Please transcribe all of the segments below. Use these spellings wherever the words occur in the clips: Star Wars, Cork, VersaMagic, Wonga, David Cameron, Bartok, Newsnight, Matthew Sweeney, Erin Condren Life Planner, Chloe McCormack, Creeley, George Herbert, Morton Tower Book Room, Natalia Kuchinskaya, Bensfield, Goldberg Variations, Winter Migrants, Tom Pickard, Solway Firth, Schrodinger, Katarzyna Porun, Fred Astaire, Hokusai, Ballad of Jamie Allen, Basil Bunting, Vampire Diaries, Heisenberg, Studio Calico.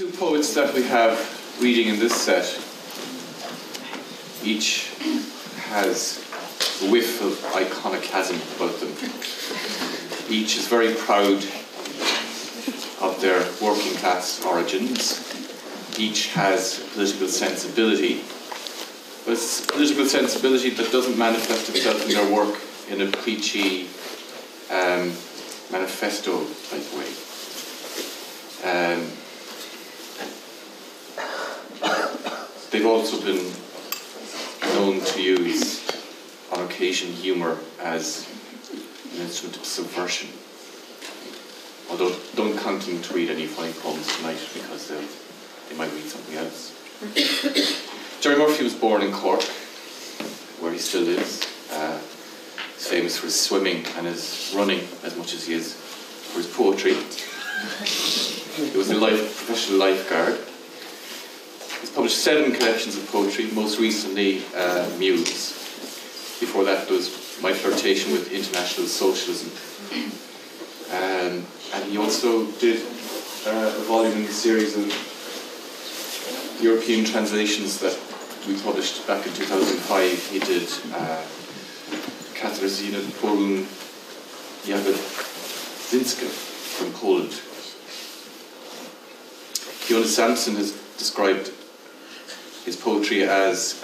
two poets that we have reading in this set, each has a whiff of iconoclasm about them. Each is very proud of their working class origins. Each has political sensibility, but it's political sensibility that doesn't manifest itself in their work in a preachy manifesto type way. They've also been known to use, on occasion, humour as an instrument of subversion. Although, don't count them to read any funny poems tonight, because they might read something else. Gerry Murphy was born in Cork, where he still lives. He's famous for his swimming and his running, as much as he is for his poetry. He was a professional lifeguard. He's published 7 collections of poetry, most recently Muse. Before that was My Flirtation with International Socialism. And he also did a volume in the series of European translations that we published back in 2005. He did Katarzyna Porun, Jakub Zinska from Poland. Fiona Sampson has described his poetry as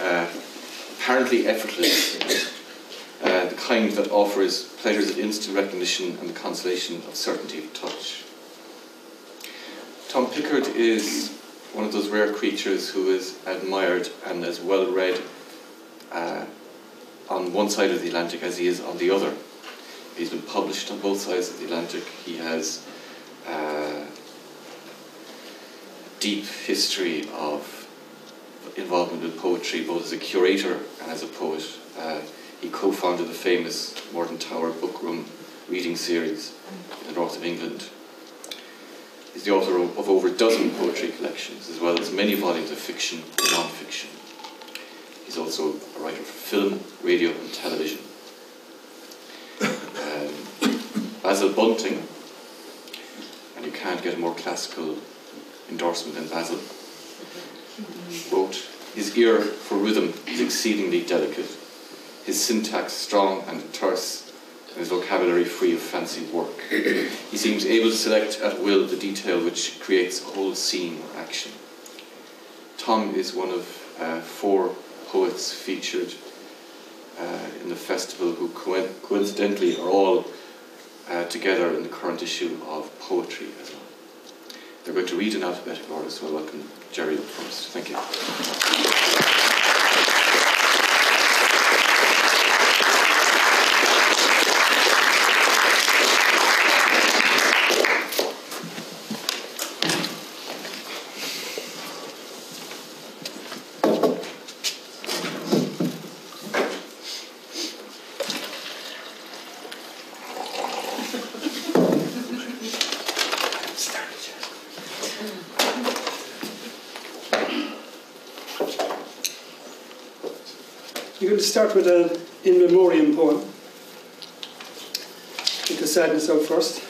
apparently effortless, the kind that offers pleasures of instant recognition and the consolation of certainty of touch. Tom Pickard is one of those rare creatures who is admired and as well read on one side of the Atlantic as he is on the other. He's been published on both sides of the Atlantic. He has deep history of involvement with poetry, both as a curator and as a poet. He co-founded the famous Morton Tower Book Room reading series in the north of England. He's the author of over 12 poetry collections, as well as many volumes of fiction and non-fiction. He's also a writer for film, radio and television. Basil Bunting, and you can't get a more classical endorsement than Basil, wrote, "His ear for rhythm is exceedingly delicate, his syntax strong and terse, and his vocabulary free of fancy work. He seems able to select at will the detail which creates a whole scene or action." Tom is one of 4 poets featured in the festival who coincidentally are all together in the current issue of Poetry as well. They're going to read in alphabetical order, so I welcome Gerry up first. Thank you. Start with an in memoriam poem. Take the sadness out first,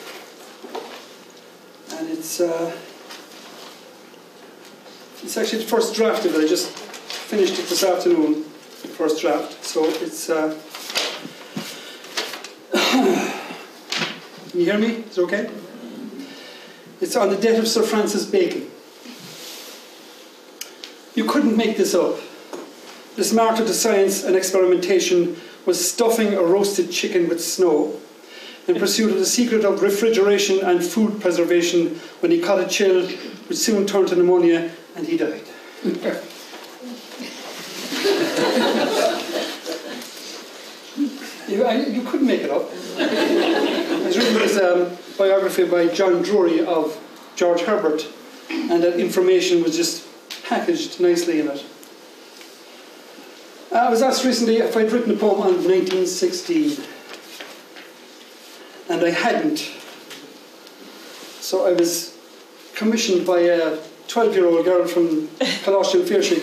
and it's actually the first draft of it. I just finished it this afternoon, the first draft. So it's can you hear me? Is it okay? It's on the death of Sir Francis Bacon. You couldn't make this up. This martyr to science and experimentation was stuffing a roasted chicken with snow in pursuit of the secret of refrigeration and food preservation when he caught a chill, which soon turned to pneumonia, and he died. You couldn't make it up. I was reading this biography by John Drury of George Herbert, and that information was just packaged nicely in it. I was asked recently if I'd written a poem on 1916, and I hadn't. So I was commissioned by a 12-year-old girl from Colossian Fearshire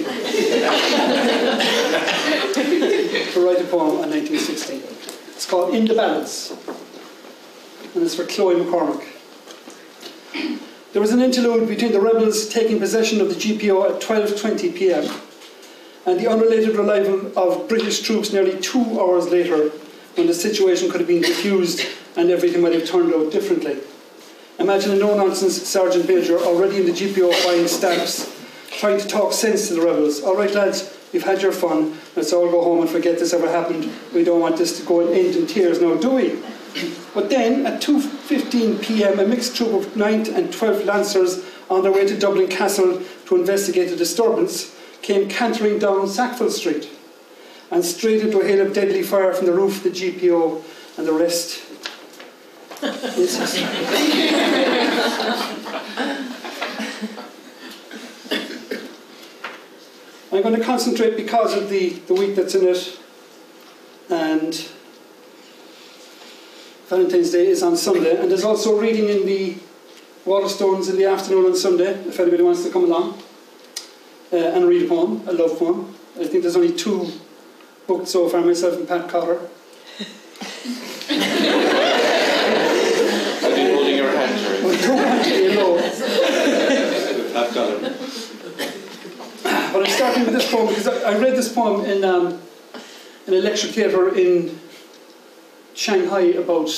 to write a poem on 1916. It's called In the Balance, and it's for Chloe McCormack. There was an interlude between the rebels taking possession of the GPO at 12:20 p.m. and the unrelated arrival of British troops nearly 2 hours later, when the situation could have been diffused and everything might have turned out differently. Imagine a no-nonsense Sergeant Major already in the GPO buying stamps, trying to talk sense to the rebels. All right, lads, you've had your fun. Let's all go home and forget this ever happened. We don't want this to go and end in tears now, do we? But then, at 2:15 p.m, a mixed troop of 9th and 12th Lancers on their way to Dublin Castle to investigate the disturbance came cantering down Sackville Street and straight into a hail of deadly fire from the roof of the GPO and the rest. I'm going to concentrate, because of the week that's in it, and Valentine's Day is on Sunday, and there's also reading in the Waterstones in the afternoon on Sunday, if anybody wants to come along and read a poem, a love poem. I think there's only 2 booked so far, myself and Pat Cotter. I've been holding your hand, Jerry. Well, don't want to, you know. Pat Cotter. But I'm starting with this poem because I read this poem in a lecture theatre in Shanghai about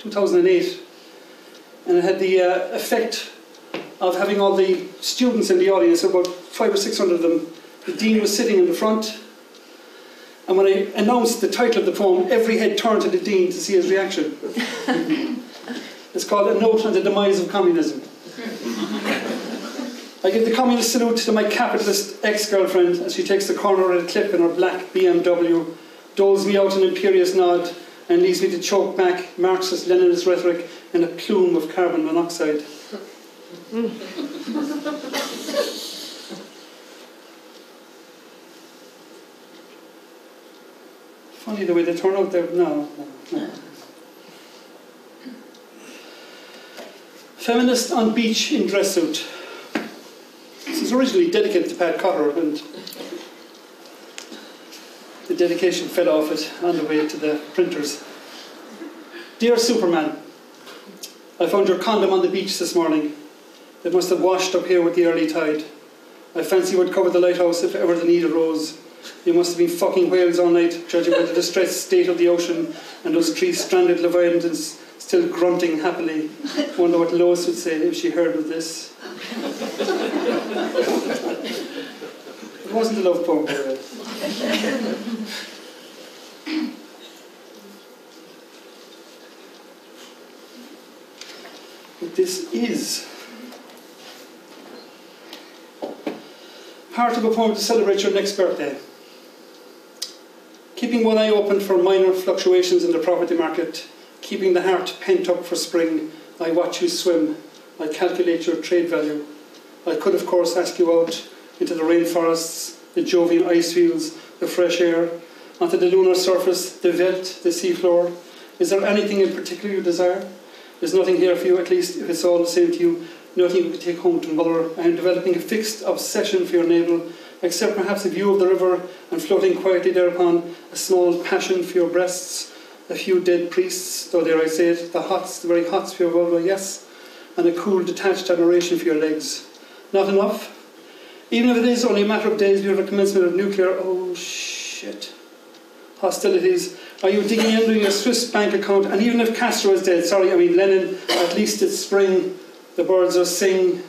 2008, and it had the effect of having all the students in the audience, about 500 or 600 of them. The dean was sitting in the front, and when I announced the title of the poem, every head turned to the dean to see his reaction. It's called A Note on the Demise of Communism. I give the communist salute to my capitalist ex-girlfriend as she takes the corner of a clip in her black BMW, doles me out an imperious nod, and leaves me to choke back Marxist-Leninist rhetoric in a plume of carbon monoxide. Funny the way they turn out there. No. Feminist on beach in dress suit. This is originally dedicated to Pat Cotter, and the dedication fell off it on the way to the printers. Dear Superman, I found your condom on the beach this morning. It must have washed up here with the early tide. I fancy it would cover the lighthouse if ever the need arose. You must have been fucking whales all night, judging by the distressed state of the ocean and those 3 stranded Leviathans still grunting happily. Wonder what Lois would say if she heard of this. It wasn't a love poem, by the way. But this is part of a poem to celebrate your next birthday. Keeping one eye open for minor fluctuations in the property market, keeping the heart pent up for spring, I watch you swim, I calculate your trade value. I could, of course, ask you out into the rainforests, the Jovian ice fields, the fresh air, onto the lunar surface, the veldt, the seafloor. Is there anything in particular you desire? There's nothing here for you, at least if it's all the same to you, nothing you can take home to mother. I am developing a fixed obsession for your navel, except perhaps a view of the river and floating quietly thereupon, a small passion for your breasts, a few dead priests, though dare I say it, the very hots for your vulva, yes, and a cool detached admiration for your legs. Not enough? Even if it is only a matter of days, we have a commencement of nuclear, oh shit, hostilities. Are you digging into your Swiss bank account? And even if Castro is dead, sorry, I mean Lenin, at least it's spring, the birds are singing.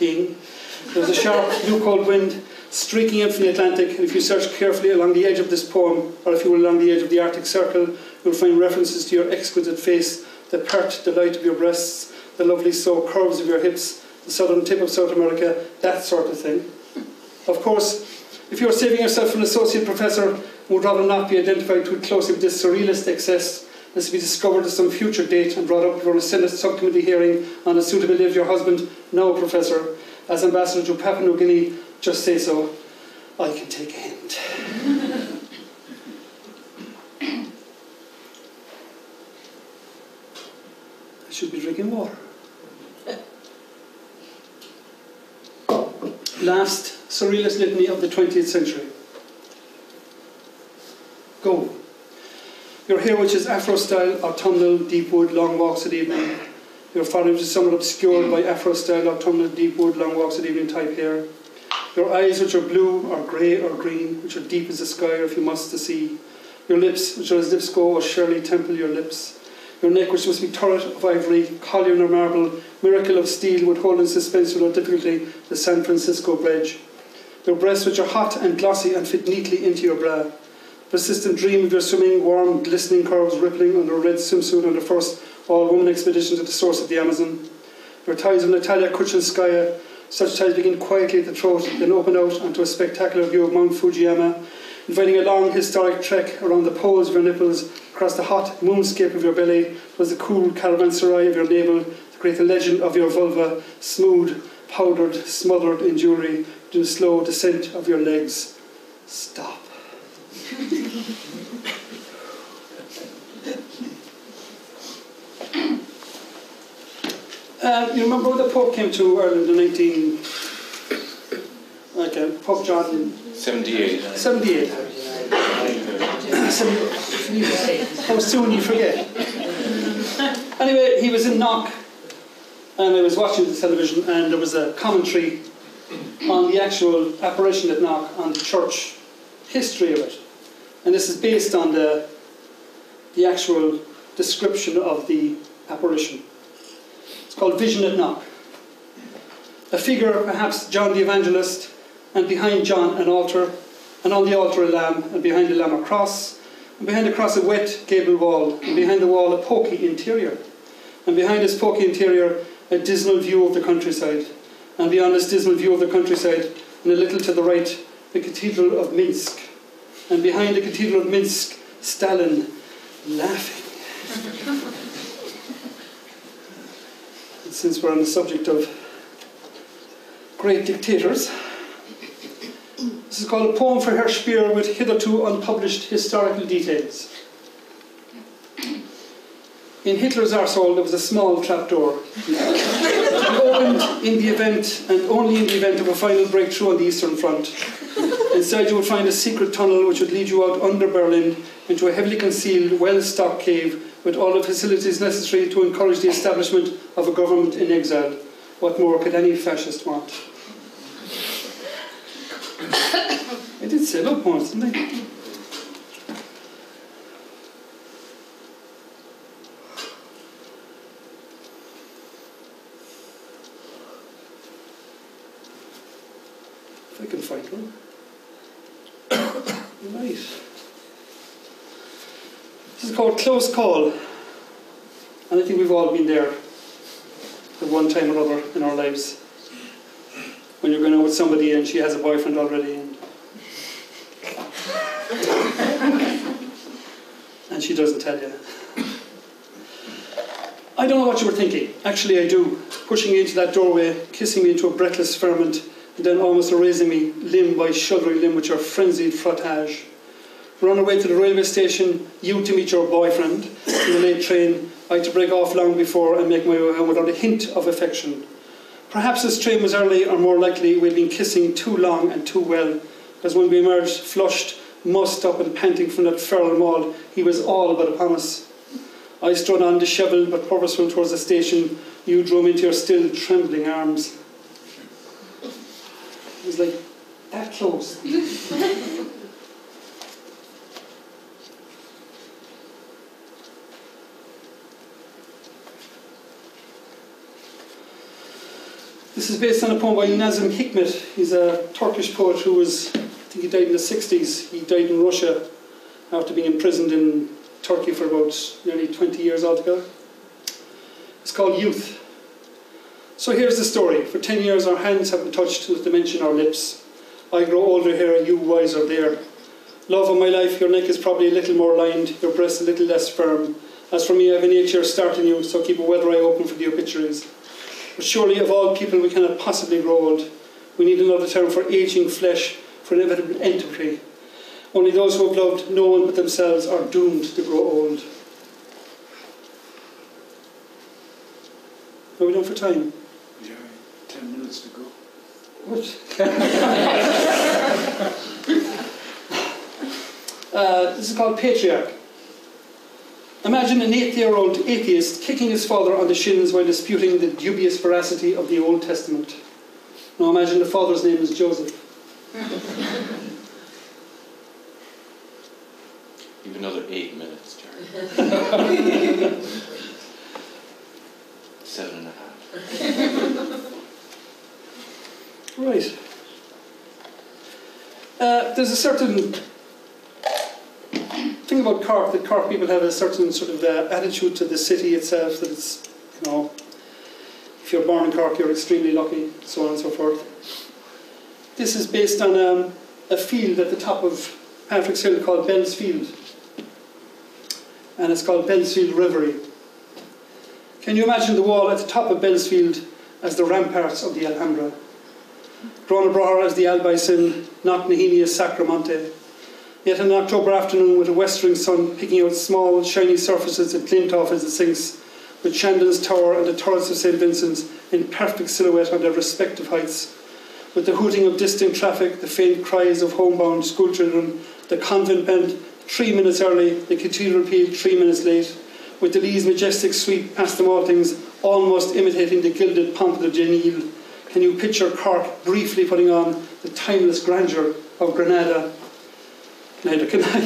There's a sharp, new cold wind streaking in from the Atlantic, and if you search carefully along the edge of this poem, or if you were along the edge of the Arctic Circle, you'll find references to your exquisite face, the pert delight of your breasts, the lovely slow curves of your hips, the southern tip of South America, that sort of thing. Of course, if you're saving yourself from an associate professor, who would rather not be identified too closely with this surrealist excess, this will be discovered at some future date and brought up before a Senate subcommittee hearing on the suitability of your husband, now Professor, as ambassador to Papua New Guinea. Just say so. I can take a hint. I should be drinking water. Last surrealist litany of the 20th century. Go. Your hair, which is Afro-style, autumnal, deep wood, long walks at evening, Your forehead is somewhat obscured by afro-style autumnal deep wood, long walks at evening type hair. Your eyes, which are blue or grey or green, which are deep as the sky or if you must the sea. Your lips, which are as lips go, or Shirley Temple your lips. Your neck, which must be turret of ivory, column or marble, miracle of steel, would hold in suspense without difficulty the San Francisco Bridge. Your breasts, which are hot and glossy and fit neatly into your bra. Persistent dream of your swimming, warm, glistening curves rippling under a red swimsuit on the first all-woman expedition to the source of the Amazon. Your ties of Natalia Kuchinskaya, such ties begin quietly at the throat, then open out onto a spectacular view of Mount Fujiyama, inviting a long historic trek around the poles of your nipples, across the hot moonscape of your belly, was the cool caravanserai of your navel, to create the legend of your vulva, smooth, powdered, smothered in jewellery, to the slow descent of your legs. Stop. You remember when the Pope came to Ireland in 19... Okay, Pope John... 78. 78. How soon you forget. Anyway, he was in Knock, and I was watching the television, and there was a commentary on the actual apparition at Knock, on the church history of it. And this is based on the actual description of the apparition. It's called Vision at Knock. A figure, perhaps John the Evangelist, and behind John an altar, and on the altar a lamb, and behind the lamb a cross, and behind the cross a wet gable wall, and behind the wall a poky interior, and behind this poky interior a dismal view of the countryside, and beyond this dismal view of the countryside, and a little to the right, the Cathedral of Minsk, and behind the Cathedral of Minsk, Stalin, laughing. And since we're on the subject of great dictators, this is called A Poem for Herr Speer with Hitherto Unpublished Historical Details. In Hitler's arsehole there was a small trapdoor. It opened in the event, and only in the event, of a final breakthrough on the Eastern Front. Inside you would find a secret tunnel which would lead you out under Berlin into a heavily concealed, well-stocked cave with all the facilities necessary to encourage the establishment of a government in exile. What more could any fascist want? I did say that once, didn't I? If I can find one. Right. This is called Close Call. And I think we've all been there at one time or other in our lives. When you're going out with somebody and she has a boyfriend already, and she doesn't tell you. I don't know what you were thinking. Actually, I do. Pushing me into that doorway, kissing me into a breathless ferment, and then almost erasing me limb by shuddering limb with your frenzied frottage. Run away to the railway station, you to meet your boyfriend in the late train, I to break off long before and make my way home without a hint of affection. Perhaps this train was early, or more likely we'd been kissing too long and too well, as when we emerged, flushed, mussed up and panting from that feral maul, he was all but upon us. I strode on, dishevelled but purposeful, towards the station. You drew me into your still trembling arms. It was like that close. This is based on a poem by Nazim Hikmet. He's a Turkish poet who was, I think he died in the 60s. He died in Russia after being imprisoned in Turkey for about nearly 20 years altogether. It's called Youth. So here's the story. For 10 years our hands haven't touched with dimension our lips. I grow older here, you wiser there. Love of my life, your neck is probably a little more lined, your breast a little less firm. As for me, I have an 8-year start in you, so keep a weather eye open for the obituaries. But surely of all people we cannot possibly grow old. We need another term for ageing flesh, for inevitable entropy. Only those who have loved no one but themselves are doomed to grow old. Are we done for time? Yeah, 10 minutes to go. What? This is called Patriarch. Imagine an 8-year-old atheist kicking his father on the shins while disputing the dubious veracity of the Old Testament. Now imagine the father's name is Joseph. You have another 8 minutes, Jerry. 7.5. Right. There's a certain thing about Cork, that Cork people have a certain sort of attitude to the city itself, that it's, you know, if you're born in Cork, you're extremely lucky, so on and so forth. This is based on a field at the top of Patrick's Hill called Bensfield, and it's called Bensfield Reverie. Can you imagine the wall at the top of Bensfield as the ramparts of the Alhambra? Gronabrahar as the Albaicin, not Nahini as Sacramonte. Yet an October afternoon with a westering sun picking out small, shiny surfaces that glint off as it sinks, with Shandon's Tower and the turrets of St. Vincent's in perfect silhouette on their respective heights, with the hooting of distant traffic, the faint cries of homebound schoolchildren, the convent bell 3 minutes early, the cathedral peal 3 minutes late, with the Lea's majestic sweep past the Maltings almost imitating the gilded pomp of Genil. Can you picture Cork briefly putting on the timeless grandeur of Granada? Neither can I.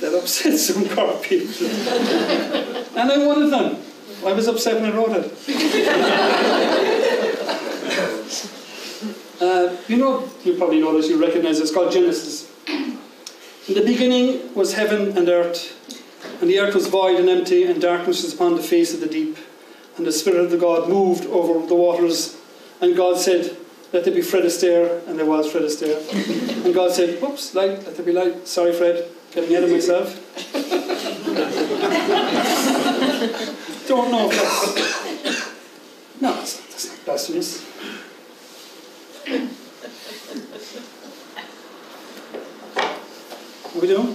That upset some Cork people. And I'm one of them. I was upset when I wrote it. You probably know this, you recognize this, it's called Genesis. In the beginning was heaven and the earth was void and empty, and darkness was upon the face of the deep. And the Spirit of the God moved over the waters, and God said, let there be Fred Astaire, and there was Fred Astaire. And God said, whoops, light, let there be light. Sorry, Fred, getting ahead of myself. Don't know if that's... No, that's not blasphemous. What are we doing? 4.5?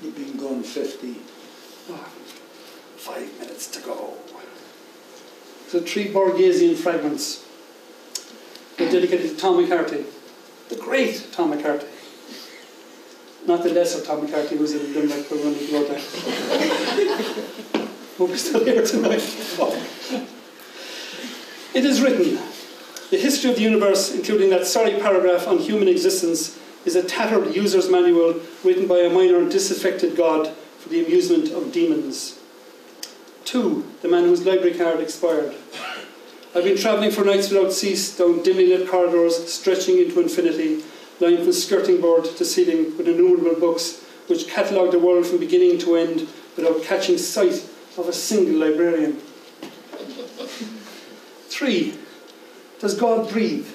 You've been gone 50. Oh, 5 minutes to go. So three Borghesian fragments. They're dedicated to Tom McCarthy. The great Tom McCarthy. Not the lesser Tom McCarthy, who was in the Limerick, but when he wrote that. Hope he's still here tonight. It is written, the history of the universe, including that sorry paragraph on human existence, is a tattered user's manual written by a minor disaffected god for the amusement of demons. 2, the man whose library card expired. I've been travelling for nights without cease, down dimly lit corridors, stretching into infinity, lined from skirting board to ceiling with innumerable books which catalogued the world from beginning to end without catching sight of a single librarian. 3, does God breathe?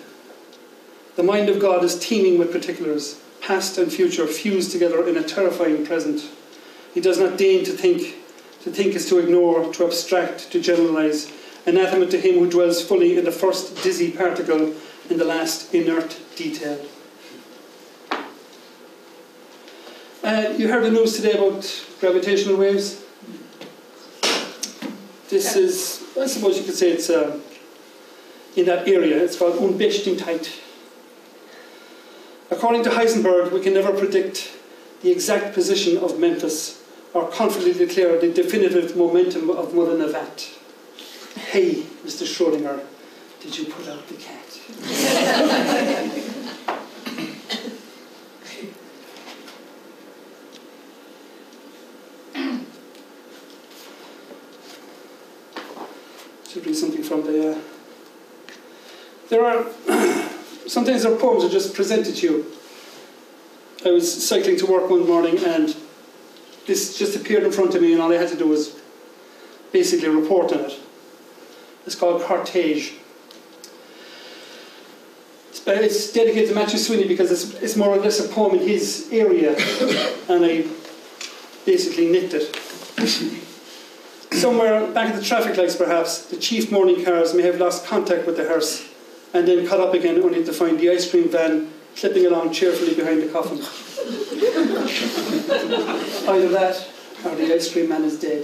The mind of God is teeming with particulars, past and future fused together in a terrifying present. He does not deign to think. To think is to ignore, to abstract, to generalise, anathema to him who dwells fully in the first dizzy particle, in the last inert detail. You heard the news today about gravitational waves. This is, I suppose you could say it's in that area. It's called Unbestimmtheit. According to Heisenberg, we can never predict the exact position of Memphis or confidently declare the definitive momentum of Mother Navat. Hey, Mr. Schrodinger, did you put out the cat? Should read something from the... There are... Sometimes their poems are just presented to you. I was cycling to work one morning and this just appeared in front of me, and all I had to do was basically report on it. It's called Cortege. It's dedicated to Matthew Sweeney because it's more or less a poem in his area, and I basically nicked it. Somewhere back at the traffic lights, perhaps, the chief mourning cars may have lost contact with the hearse and then caught up again, only to find the ice cream van clipping along cheerfully behind the coffin. Either that, or the ice cream man is dead.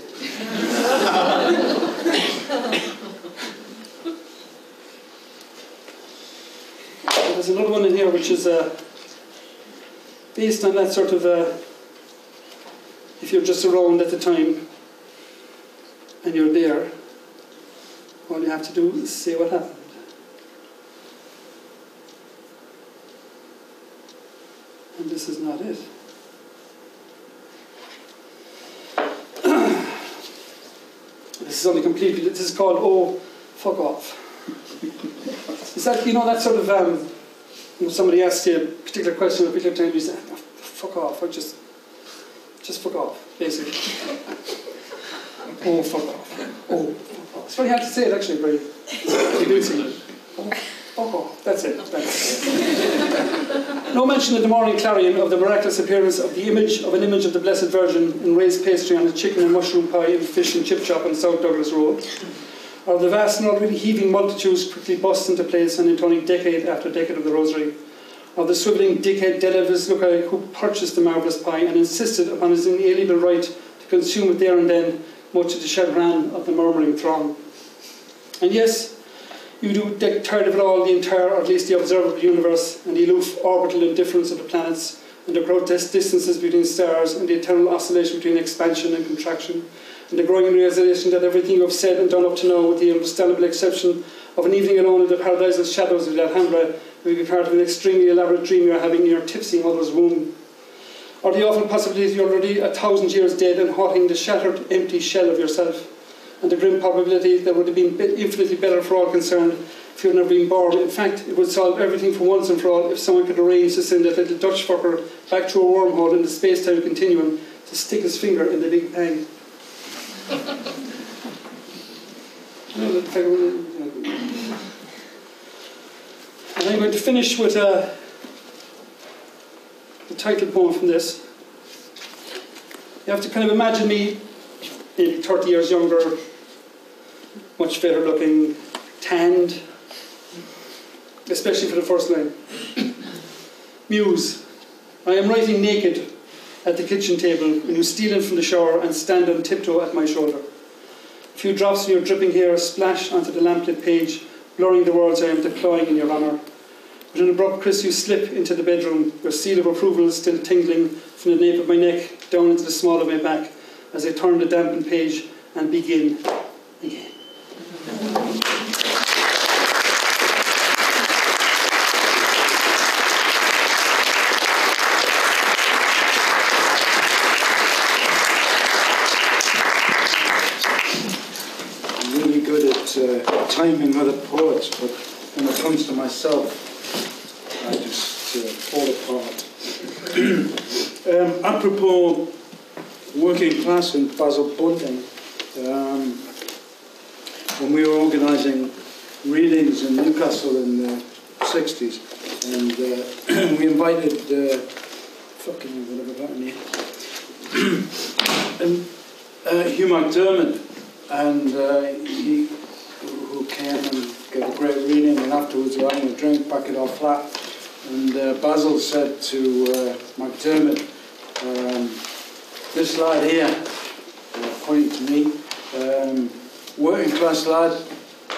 There's another one in here which is based on that sort of, if you're just around at the time and you're there, all you have to do is say what happened. And this is not it. This is only completely, this is called Oh, Fuck Off. It's that, you know, that sort of, you know, somebody asks you a particular question at a particular time, you say, oh, fuck off, or just fuck off, basically. Oh, fuck off. Oh, fuck off. It's very hard to say it, actually, but you do it. Oh, fuck off. That's it. That's it. No mention in the Morning Clarion of the miraculous appearance of the image of an image of the Blessed Virgin in raised pastry on a chicken and mushroom pie and fish and chip shop on South Douglas Road, or the vast and already heaving multitudes quickly bust into place and intoning decade after decade of the rosary, or the swivelling dickhead Delavis lookalike who purchased the marvellous pie and insisted upon his inalienable right to consume it there and then, much to the chagrin of the murmuring throng. And yes, you do get tired of it all, the entire, or at least the observable universe, and the aloof orbital indifference of the planets, and the grotesque distances between stars, and the eternal oscillation between expansion and contraction, and the growing realization that everything you have said and done up to now, with the understandable exception of an evening alone in the paradisal shadows of the Alhambra, will be part of an extremely elaborate dream you are having in your tipsy mother's womb. Or the awful possibility that you're already 1,000 years dead and haunting the shattered, empty shell of yourself, and the grim probability that it would have been infinitely better for all concerned if you had never been born. In fact, it would solve everything for once and for all if someone could arrange to send that little Dutch fucker back through a wormhole in the space-time continuum to stick his finger in the Big Bang. And I'm going to finish with the title poem from this. You have to kind of imagine me, maybe 30 years younger, much better looking, tanned, especially for the first line. Muse, I am writing naked at the kitchen table when you steal in from the shower and stand on tiptoe at my shoulder. A few drops in your dripping hair splash onto the lamplit page, blurring the words I am deploying in your honour. With an abrupt kiss you slip into the bedroom, your seal of approval still tingling from the nape of my neck down into the small of my back, as I turn the dampened page and begin again. I'm really good at timing other poets, but when it comes to myself, I just fall apart. Apropos working class and Basil Bunting, when we were organising readings in Newcastle in the 60s, and we invited fucking whatever that name, Hugh McDermott, and he who came and gave a great reading, and afterwards we were having a drink back at our flat, and Basil said to McDermott, this lad here, pointing to me, working class lad,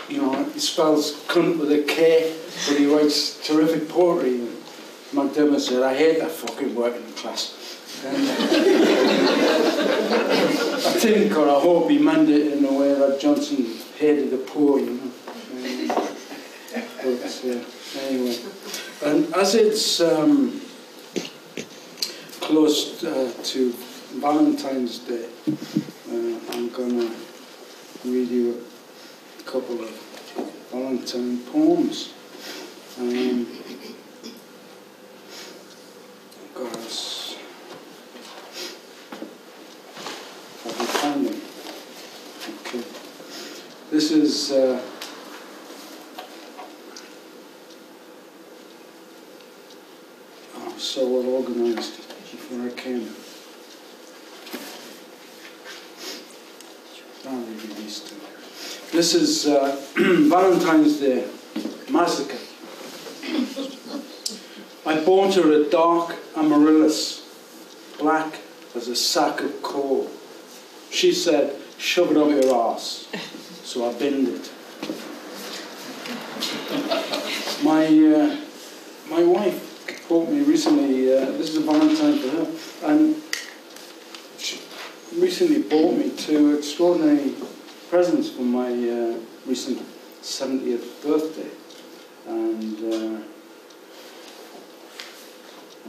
you know, he spells cunt with a K, but he writes terrific poetry. And McDermott said, I hate that fucking working class. And I think, or I hope, he meant it in a way that Johnson hated the poor, you know. But anyway, and as it's close to Valentine's Day, I'm going to read you a couple of Valentine poems. Because I can find them. Okay. This is so well organized before I came. This is Valentine's Day, Massacre. I bought her a dark amaryllis, black as a sack of coal. She said, shove it up your arse. So I binned it. My wife bought me recently, this is a Valentine for her, and she recently bought me two extraordinary presents for my recent 70th birthday. And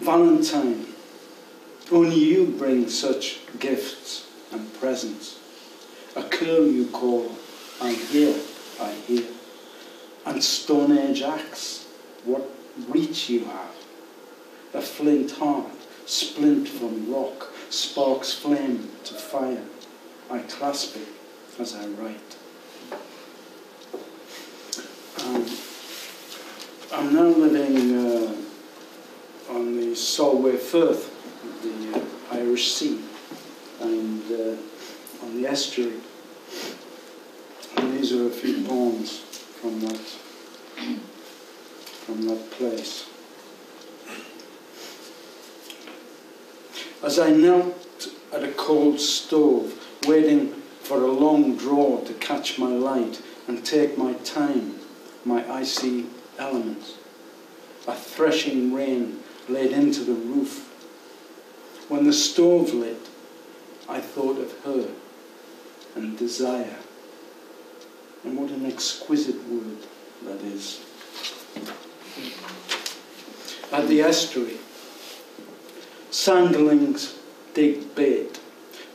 Valentine, only you bring such gifts and presents. A curl you call, I hear, and stone age axe, what reach you have. A flint heart, splint from rock, sparks flame to fire. I clasp it as I write. I'm now living on the Solway Firth, the Irish Sea, and on the estuary. And these are a few poems from that place. As I knelt at a cold stove, waiting for a long draw to catch my light and take my time, my icy elements, a threshing rain laid into the roof. When the stove lit, I thought of her and desire. And what an exquisite word that is. At the estuary, sandlings dig bait,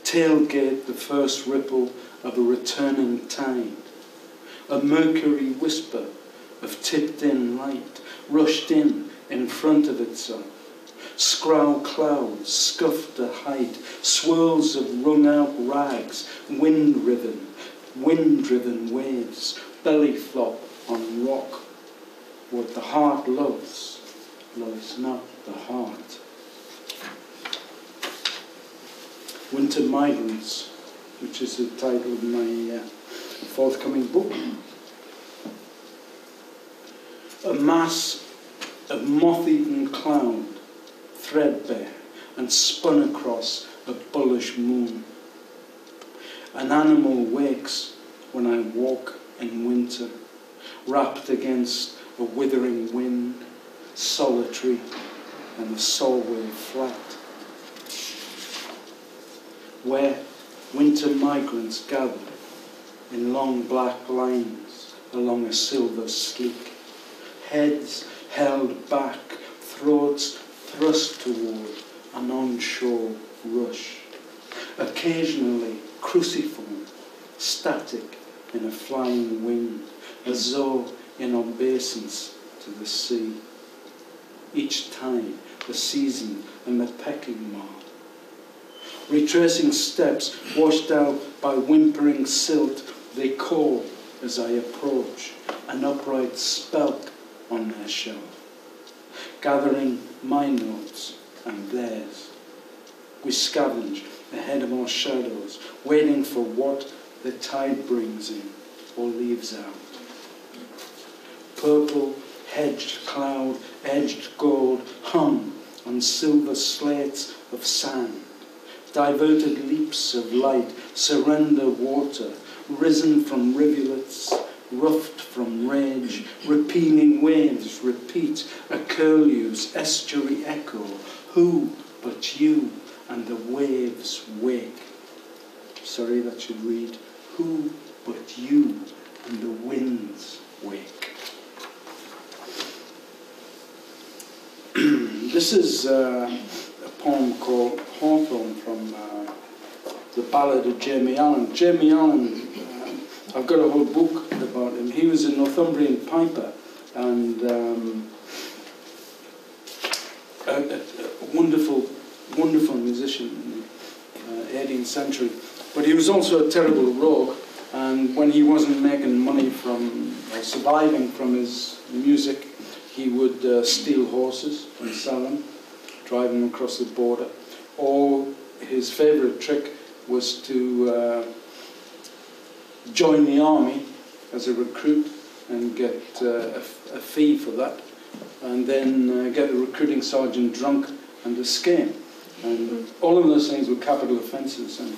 tailgate the first ripple of a returning tide, a mercury whisper of tipped-in light, rushed in front of itself. Scrowl clouds, scuffed to height, swirls of wrung-out rags, wind-driven waves, belly flop on rock. What the heart loves, loves not the heart. Winter Migrants, which is the title of my forthcoming book. A mass of moth-eaten cloud, threadbare, and spun across a bullish moon. An animal wakes when I walk in winter, wrapped against a withering wind, solitary and the Solway flat, where winter migrants gather in long black lines along a silver sleek. Heads held back, throats thrust toward an onshore rush. Occasionally cruciform, static in a flying wind, as though in obeisance to the sea. Each time the season and the pecking mark. Retracing steps washed out by whimpering silt, they call as I approach, an upright spelt on their shelf, gathering my notes and theirs. We scavenge ahead of our shadows, waiting for what the tide brings in or leaves out. Purple, hedged cloud, edged gold, hum on silver slates of sand. Diverted leaps of light, surrender water, risen from rivulets, roughed from rage, repealing waves repeat, a curlew's estuary echo, who but you and the waves wake. Sorry, that should read, who but you and the winds wake. This is a poem called Hawthorne from the Ballad of Jamie Allen. Jamie Allen, I've got a whole book about him. He was a Northumbrian piper and a wonderful musician in the 18th century. But he was also a terrible rogue, and when he wasn't making money from surviving from his music, he would steal horses and sell them, drive them across the border. Or his favourite trick was to join the army as a recruit and get a fee for that, and then get the recruiting sergeant drunk and escape. And all of those things were capital offences, and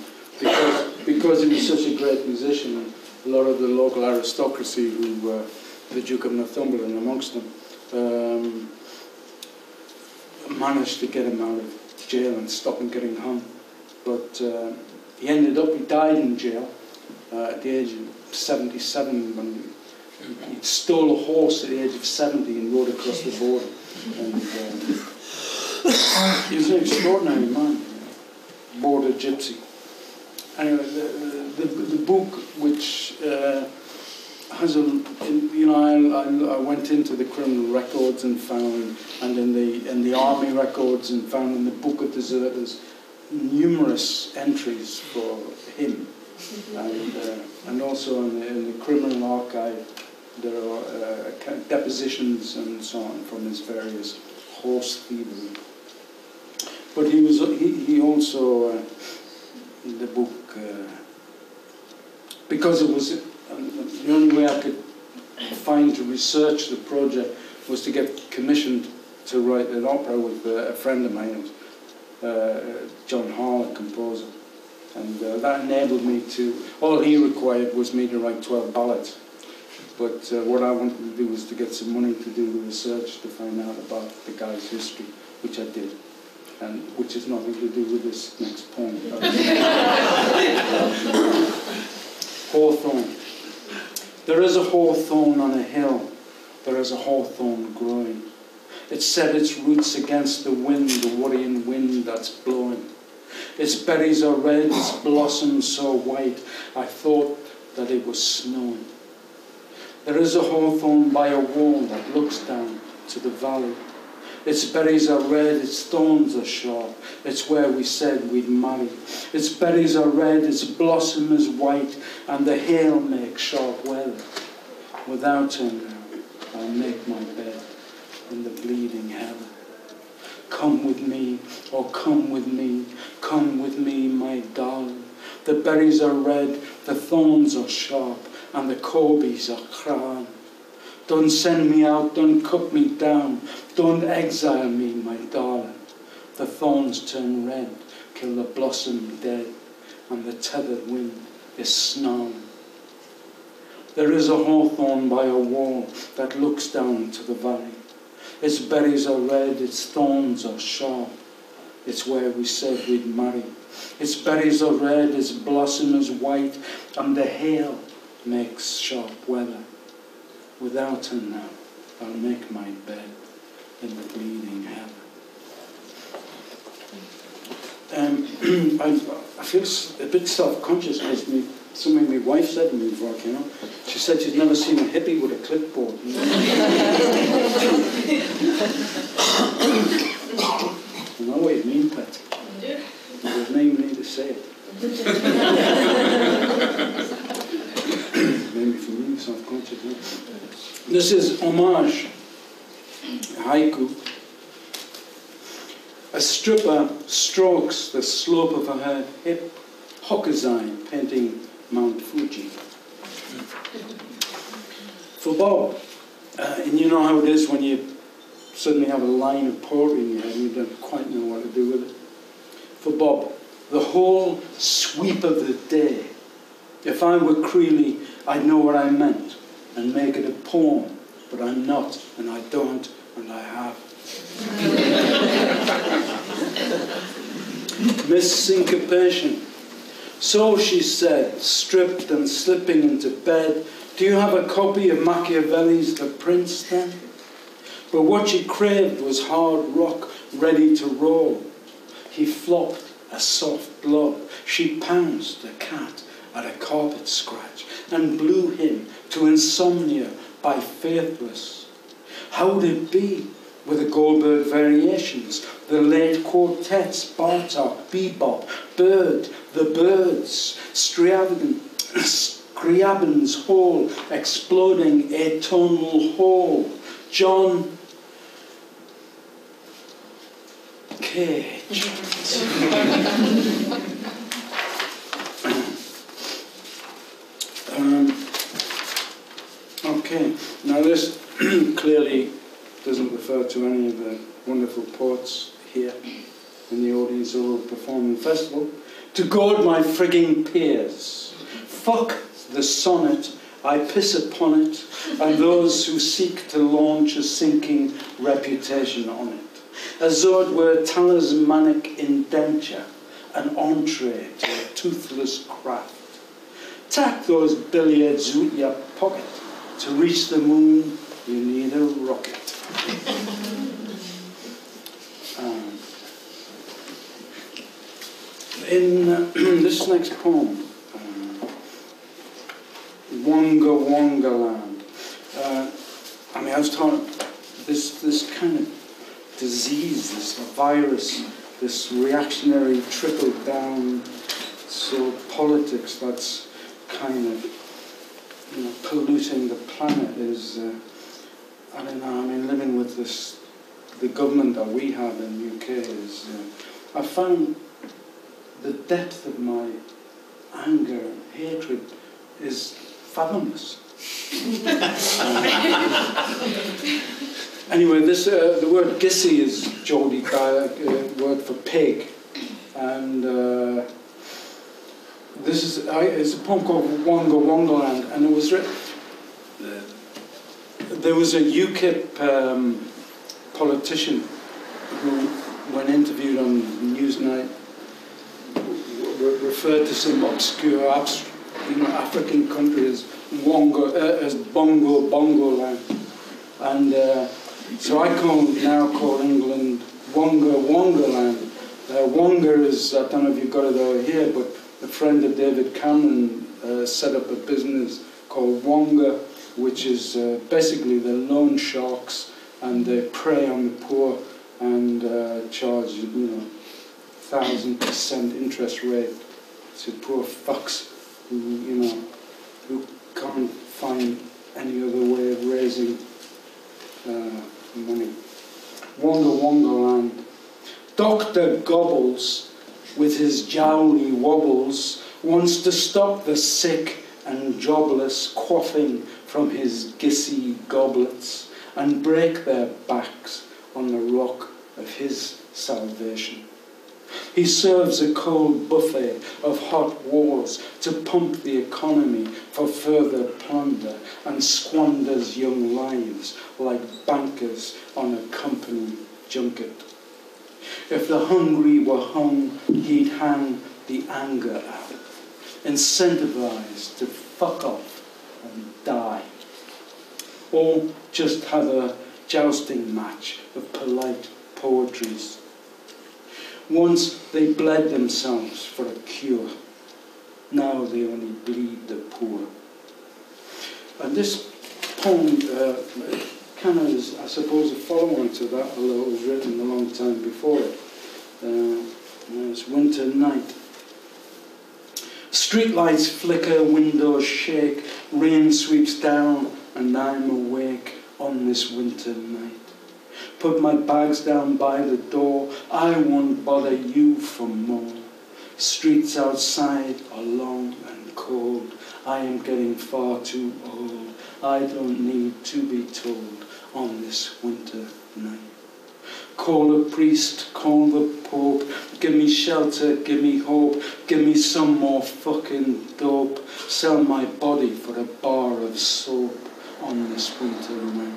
because he was such a great musician, a lot of the local aristocracy, who were the Duke of Northumberland amongst them, managed to get him out of jail and stop him getting hung. But he ended up, he died in jail at the age of 77, when he stole a horse at the age of 70 and rode across the border. And he was an extraordinary man, border gypsy. Anyway, the book, which has a, you know, I went into the criminal records and found, and in the army records, and found in the Book of Deserters numerous entries for him, and also in the criminal archive there are depositions and so on from his various horse thieves. But he was he also the book, because it was the only way I could find to research the project was to get commissioned to write an opera with a friend of mine, John Harlan, composer, and that enabled me to, all he required was me to write 12 ballads, but what I wanted to do was to get some money to do the research to find out about the guy's history, which I did. And which has nothing to do with this next poem. Hawthorn. There is a hawthorn on a hill. There is a hawthorn growing. It set its roots against the wind, the worrying wind that's blowing. Its berries are red, its blossoms so white, I thought that it was snowing. There is a hawthorn by a wall that looks down to the valley. Its berries are red, its thorns are sharp, it's where we said we'd marry. Its berries are red, its blossom is white, and the hail makes sharp weather. Without her now, I'll make my bed in the bleeding heather. Come with me, oh come with me, my darling. The berries are red, the thorns are sharp, and the corbies are crying. Don't send me out, don't cut me down, don't exile me, my darling. The thorns turn red, kill the blossom dead, and the tethered wind is snarling. There is a hawthorn by a wall that looks down to the valley. Its berries are red, its thorns are sharp. It's where we said we'd marry. Its berries are red, its blossom is white, and the hail makes sharp weather. Without her now, I'll make my bed in the bleeding heaven. I feel a bit self-conscious because something my wife said to me before I came up. She said she'd never seen a hippie with a clipboard. I know what you mean, Pat. Yeah. You didn't even need to say it. Maybe for me, self-conscious. This is homage, haiku. A stripper strokes the slope of her hip, Hokusai painting Mount Fuji. For Bob, and you know how it is when you suddenly have a line of poetry in your head and you don't quite know what to do with it. For Bob, the whole sweep of the day. If I were Creeley, I'd know what I meant and make it a poem, but I'm not, and I don't, and I have. Miss Syncopation. So, she said, stripped and slipping into bed, do you have a copy of Machiavelli's The Prince, then? But what she craved was hard rock ready to roll. He flopped a soft blob. She pounced a cat at a carpet scratch, and blew him to insomnia by Faithless. How would it be with the Goldberg Variations, the late quartets, Bartok, Bebop, Bird, The Birds, Scriabin's Hall, Exploding Atonal Hall, John Cage. Okay, now this clearly doesn't refer to any of the wonderful poets here. in the audience or performing the festival. To God my frigging peers, fuck the sonnet, I piss upon it, and those who seek to launch a sinking reputation on it, as though it were a talismanic indenture, an entree to a toothless craft. Tack those billiards with your pocket, to reach the moon you need a rocket. In this next poem, Wonga, Wonga Land. I mean, I was taught this kind of disease, this virus, this reactionary trickle-down sort of politics that's kind of, you know, polluting the planet is, I don't know, I mean, living with this, the government that we have in the UK is, I found the depth of my anger and hatred is fathomless. Anyway, this the word "gissy" is Geordie dialect word for pig, and this is it's a poem called "Wonga Wonga Land," and it was written. There was a UKIP politician who, when interviewed on Newsnight, referred to some obscure African country as Wonga, as Bongo Land, and so I now call England Wonga Land. Wonga is, I don't know if you've got it over here, but a friend of David Cameron set up a business called Wonga, which is basically the loan sharks, and they prey on the poor and charge, you know, 1,000% interest rate to poor fucks who, you know, who can't find any other way of raising money. Wonga Wonga Land. Dr. Gobbles, with his jowly wobbles, wants to stop the sick and jobless quaffing from his gissy goblets and break their backs on the rock of his salvation. He serves a cold buffet of hot wars to pump the economy for further plunder and squanders young lives like bankers on a company junket. If the hungry were hung, he'd hang the anger out, incentivized to fuck off and die, or just have a jousting match of polite poetries. Once they bled themselves for a cure. Now they only bleed the poor. And this poem kind of is, I suppose, a follow-on to that, although it was written a long time before it. It's winter night. Streetlights flicker, windows shake, rain sweeps down, and I'm awake on this winter night. Put my bags down by the door, I won't bother you for more. Streets outside are long and cold, I am getting far too old, I don't need to be told on this winter night. Call a priest, call the Pope, give me shelter, give me hope, give me some more fucking dope, sell my body for a bar of soap on this winter night.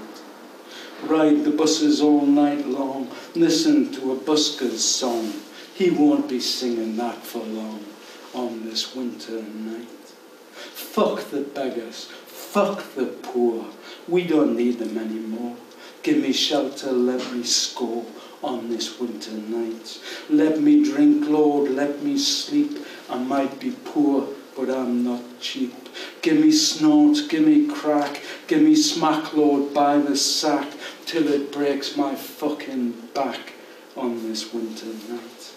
Ride the buses all night long, listen to a busker's song. He won't be singing that for long on this winter night. Fuck the beggars, fuck the poor, we don't need them anymore. Give me shelter, let me score on this winter night. Let me drink, Lord, let me sleep. I might be poor, but I'm not cheap. Give me snort, give me crack, give me smack, Lord, by the sack, till it breaks my fucking back on this winter night.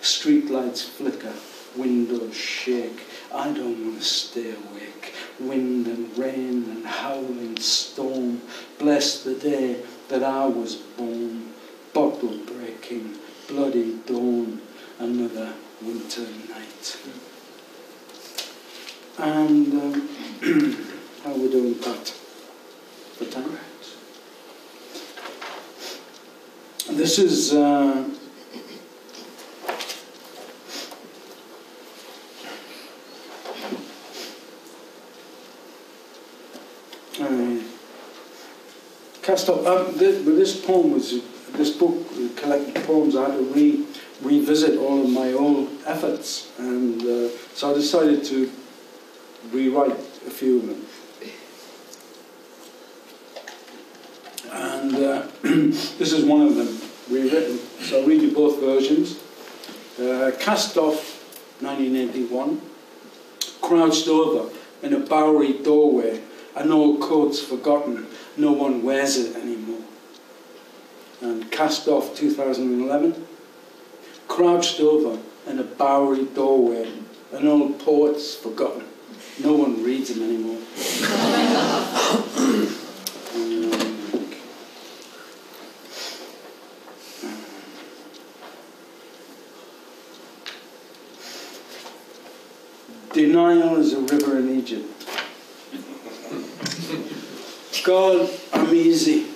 Streetlights flicker, windows shake, I don't want to stay awake. Wind and rain and howling storm, bless the day that I was born. Bottle breaking, bloody dawn, another winter night. And how are we doing with that for time? This is cast off. This book collected poems. I had to revisit all of my old efforts, and so I decided to rewrite a few of them. And this is one of them, rewritten. So I'll read you both versions. Cast off, 1981. Crouched over in a Bowery doorway, an old coat's forgotten, no one wears it anymore. And cast off, 2011. Crouched over in a Bowery doorway, an old poet's forgotten, no one reads him anymore. Denial is a river in Egypt. God, I'm easy.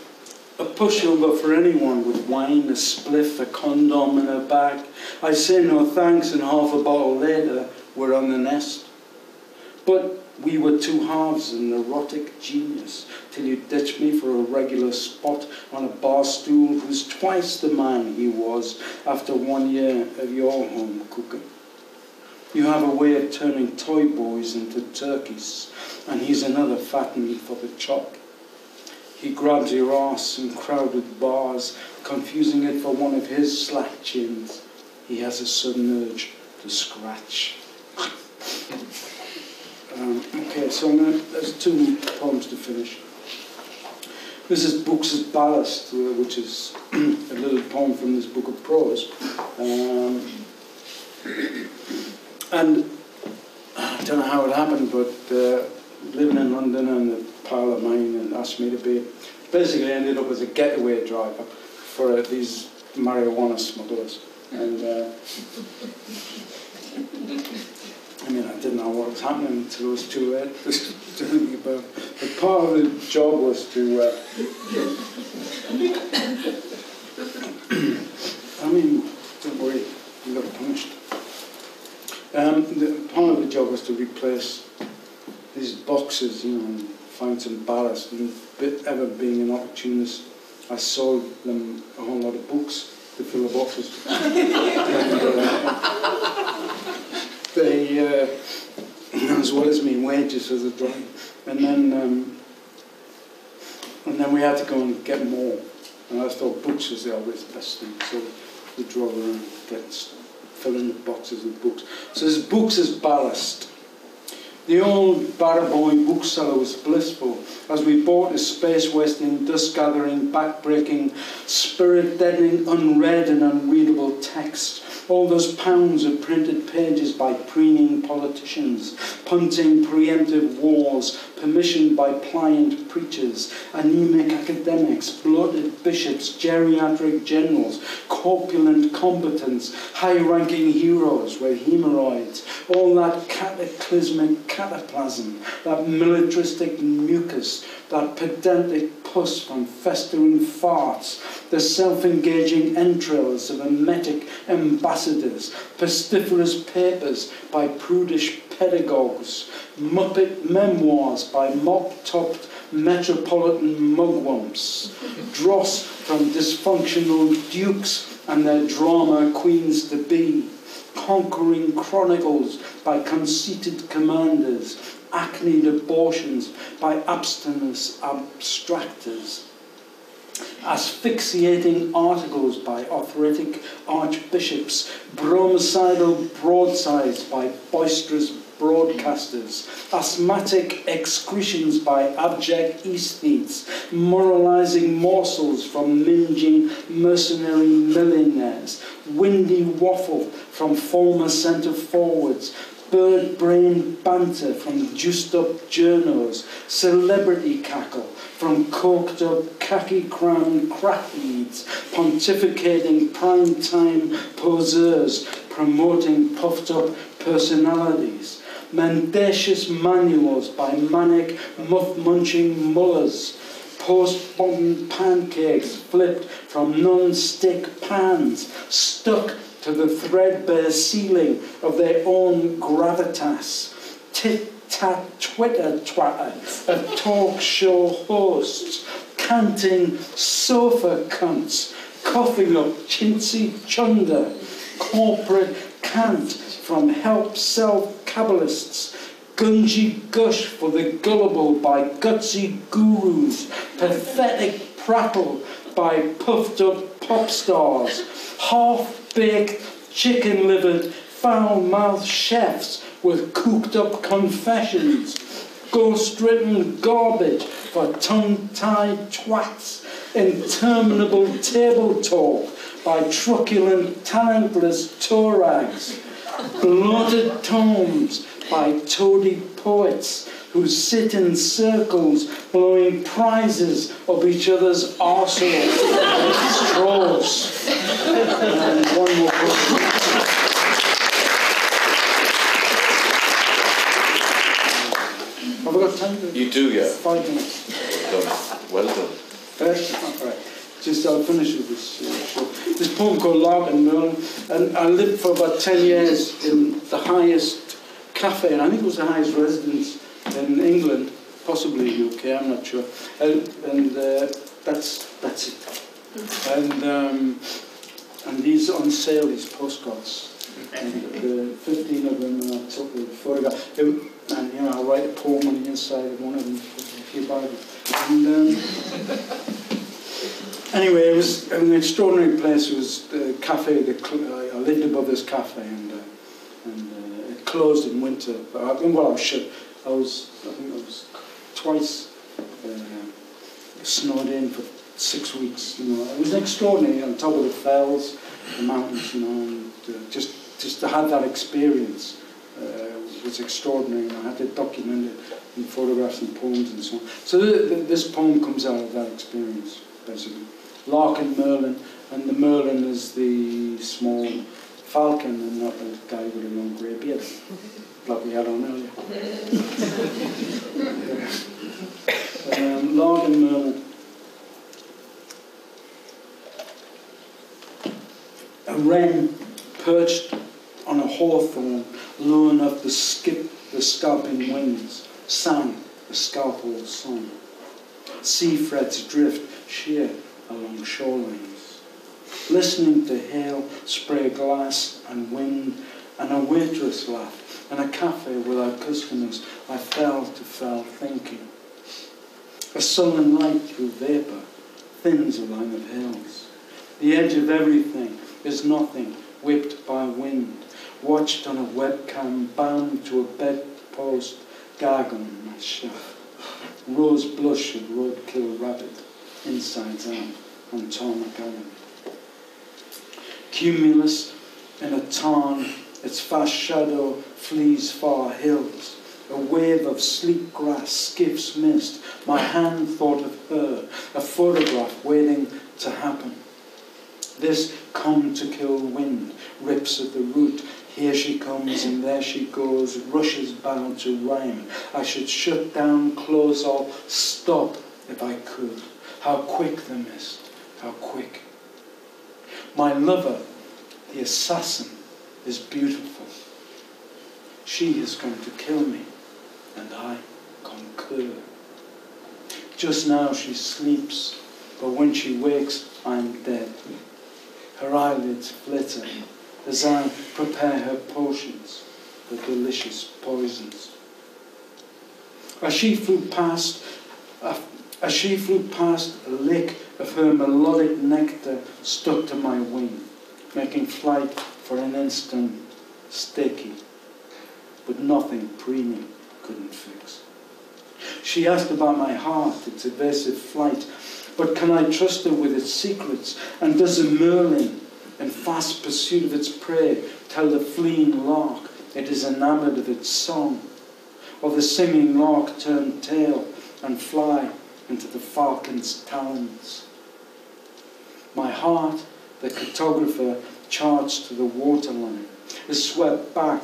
A pushover for anyone with wine, a spliff, a condom in her bag. I say no thanks, and half a bottle later, we're on the nest. But we were two halves of an erotic genius, till you ditched me for a regular spot on a bar stool who's twice the man he was after 1 year of your home cooking. You have a way of turning toy boys into turkeys, and he's another fattening for the chalk. He grabs your arse in crowded bars, confusing it for one of his slack chins. He has a sudden urge to scratch. Okay, so there's two poems to finish. This is Books as Ballast, which is a little poem from this book of prose. And I don't know how it happened, but living in London and the pal of mine and asked me to be, basically ended up as a getaway driver for these marijuana smugglers. And I mean, I didn't know what was happening until it was too late to think about it. But part of the job was to, I mean, don't worry, you got punished. Part of the job was to replace these boxes, you know, and find some ballast. And ever being an opportunist, I sold them a whole lot of books to fill the boxes. As well as me, wages as a driver. And then we had to go and get more. And I thought books was the obvious best thing, so we drove around filling the boxes with books. So there's Books as Ballast. The old Barraboy bookseller was blissful as we bought his space wasting, dust gathering, back breaking, spirit deadening, unread and unreadable text. All those pounds of printed pages by preening politicians, punting preemptive wars, permissioned by pliant preachers, anemic academics, bloated bishops, geriatric generals, corpulent combatants, high-ranking heroes with hemorrhoids, all that cataclysmic cataplasm, that militaristic mucus, that pedantic pus from festering farts, the self-engaging entrails of emetic ambassadors, pestiferous papers by prudish pedagogues, muppet memoirs by mop-topped metropolitan mugwumps, dross from dysfunctional dukes and their drama queens-to-be, conquering chronicles by conceited commanders, acne abortions by abstinence abstractors, asphyxiating articles by arthritic archbishops, bromicidal broadsides by boisterous broadcasters, asthmatic excretions by abject aesthetes, moralizing morsels from minging mercenary millionaires, windy waffle from former centre forwards, bird-brain banter from juiced-up journos, celebrity cackle from coked-up, khaki-crowned crackheads, pontificating prime-time poseurs promoting puffed-up personalities, mendacious manuals by manic, muff-munching mullahs, post-modern pancakes flipped from non-stick pans, stuck to the threadbare ceiling of their own gravitas, tit-tat twitter-twatter of talk show hosts, canting sofa cunts, coughing up chintzy chunder, corporate cant from help-self Kabbalists, gungy gush for the gullible by gutsy gurus, pathetic prattle by puffed-up pop stars, half-baked, chicken-livered, foul-mouthed chefs with cooked-up confessions, ghost-written garbage for tongue-tied twats, interminable table talk by truculent, talentless torags, bloated tomes by toady poets who sit in circles blowing prizes of each other's arseholes and straws. And one more question. Have I got time? You do, yeah. 5 minutes. Well done. Well done. All right. Just I'll finish with this show. This poem called Lark and Merlin, and I lived for about 10 years in the highest cafe, and I think it was the highest residence in England, possibly UK, I'm not sure. And that's it. And these on sale, these postcards. And 15 of them, and I took the photograph. And you know, I write a poem on the inside of one of them if you buy them. Anyway, it was an extraordinary place. It was a cafe. I lived above this cafe, and it closed in winter. Well, I was shut. I think I was twice snowed in for 6 weeks. You know, it was extraordinary on top of the fells, the mountains. You know, and just to have that experience was extraordinary. And I had to document it in photographs and poems and so on. So this poem comes out of that experience, basically. Lark and Merlin, and the Merlin is the small falcon, and not the guy with a long grey beard, like we had on earlier. Lark and Merlin. A wren perched on a hawthorn, low enough to skip the scalping winds, sang a scalpel song. Sea frets drift sheer along shorelines, listening to hail, spray glass and wind, and a waitress laugh, and a cafe without customers. I fell to fell thinking. A sullen light through vapour thins a line of hills. The edge of everything is nothing, whipped by wind, watched on a webcam, bound to a bedpost, gag on my shaft. Rose blush of roadkill rabbit, insides out, on Tom McCarthy. Cumulus in a tarn, its fast shadow flees far hills. A wave of sleek grass skips mist. My hand thought of her, a photograph waiting to happen. This come-to-kill wind rips at the root. Here she comes and there she goes, rushes bound to rhyme. I should shut down, close all, stop if I could. How quick the mist, how quick. My lover, the assassin, is beautiful. She is going to kill me, and I concur. Just now she sleeps, but when she wakes, I'm dead. Her eyelids flitter as I prepare her potions, the delicious poisons. As she flew past, a lick of her melodic nectar stuck to my wing, making flight for an instant sticky, but nothing preening couldn't fix. She asked about my heart, its evasive flight, but can I trust her with its secrets? And does a merlin, in fast pursuit of its prey, tell the fleeing lark it is enamoured of its song? Or the singing lark turn tail and fly into the falcon's talons? My heart, the cartographer charged to the waterline, is swept back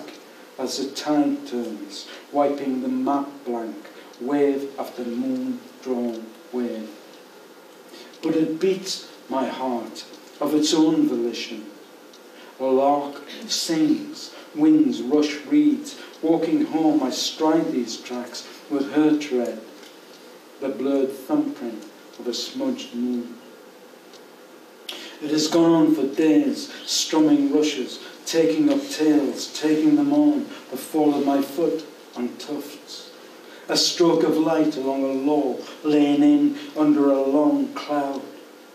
as the tide turns, wiping the map blank, wave after moon-drawn wave. But it beats my heart of its own volition. A lark sings, winds rush reeds. Walking home, I stride these tracks with her tread, the blurred thumbprint of the smudged moon. It has gone on for days, strumming rushes, taking up tails, taking them on, the fall of my foot on tufts. A stroke of light along a law, laying in under a long cloud,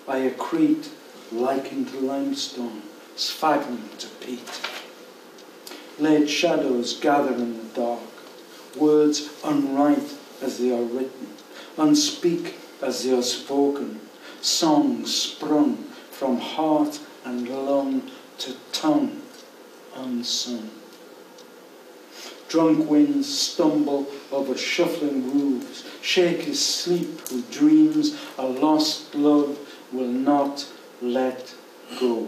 I accrete, likened to limestone, sphagnum to peat. Late shadows gather in the dark, words unwrite as they are written, unspeak as they are spoken, songs sprung from heart and lung to tongue unsung. Drunk winds stumble over shuffling roofs, shake his sleep who dreams a lost love will not let go.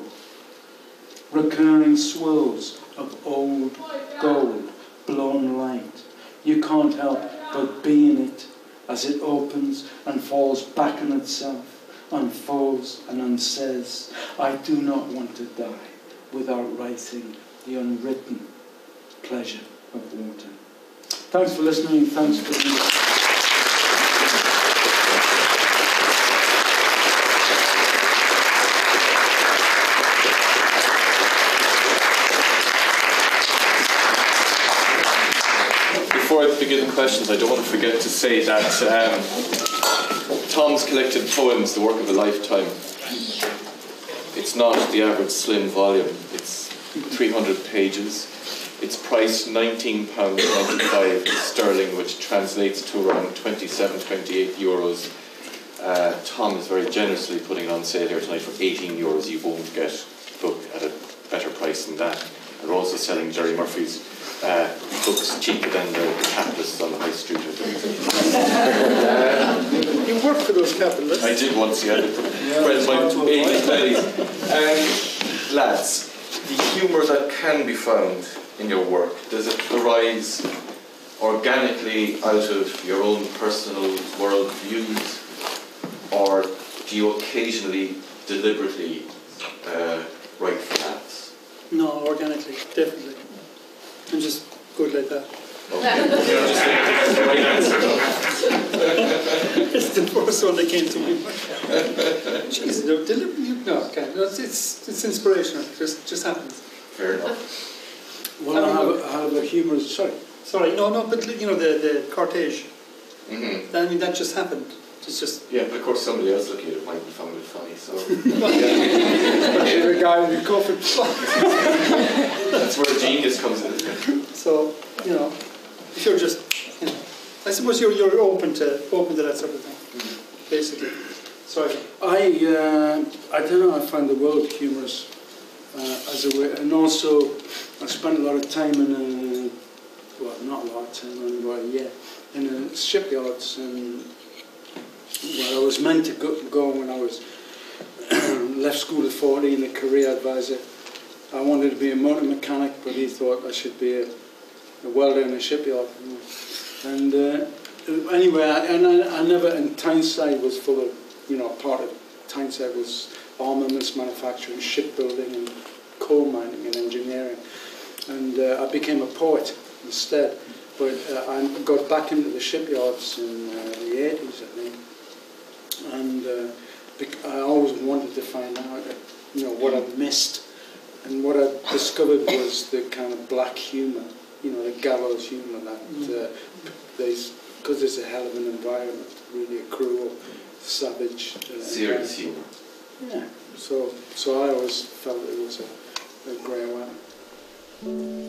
Recurring swirls of old gold, blown light, you can't help but be in it as it opens and falls back on itself, unfolds and unsays, I do not want to die without writing the unwritten pleasure of water. Thanks for listening, thanks for being begin the questions. I don't want to forget to say that Tom's collected poems, the work of a lifetime. It's not the average slim volume. It's 300 pages. It's priced £19.95 sterling, which translates to around 27, 28 euros. Tom is very generously putting it on sale here tonight for 18 euros. You won't get the book at a better price than that. They're also selling Gerry Murphy's books cheaper than the capitalists on the high street. You worked for those capitalists. I did once, yeah. Friends, my English ladies. Lads, the humour that can be found in your work, does it arise organically out of your own personal world views, or do you occasionally deliberately write for lads? No, organically, definitely. I'm just good like that. It's the first one that came to me. Jeez, no, deliberately, no, okay. No, it's inspirational. It just happens. Fair enough. Well, how the humorous? Sorry, no, but you know the cortege. Mm-hmm. I mean, that just happened. It's just yeah, but of course somebody else looking at it might be found it funny. So the guy in the coffin. That's where genius comes in. So you know, if you're just, you know, I suppose you're open to that sort of thing, mm-hmm. basically. Sorry. I don't know. I find the world humorous as a way, and also I spent a lot of time in a in shipyards and. Well, I was meant to go when I was left school at 40 and a career advisor. I wanted to be a motor mechanic, but he thought I should be a welder in a shipyard. And anyway, I never. And Tyneside was full of, you know, part of Tyneside was armaments manufacturing, shipbuilding, and coal mining and engineering. And I became a poet instead. But I got back into the shipyards in the 80s, I think. And I always wanted to find out, you know, what I missed, and what I discovered was the kind of black humour, you know, the gallows humour that because it's a hell of an environment, really a cruel, savage, serious humour. Yeah. So I always felt it was a grey one.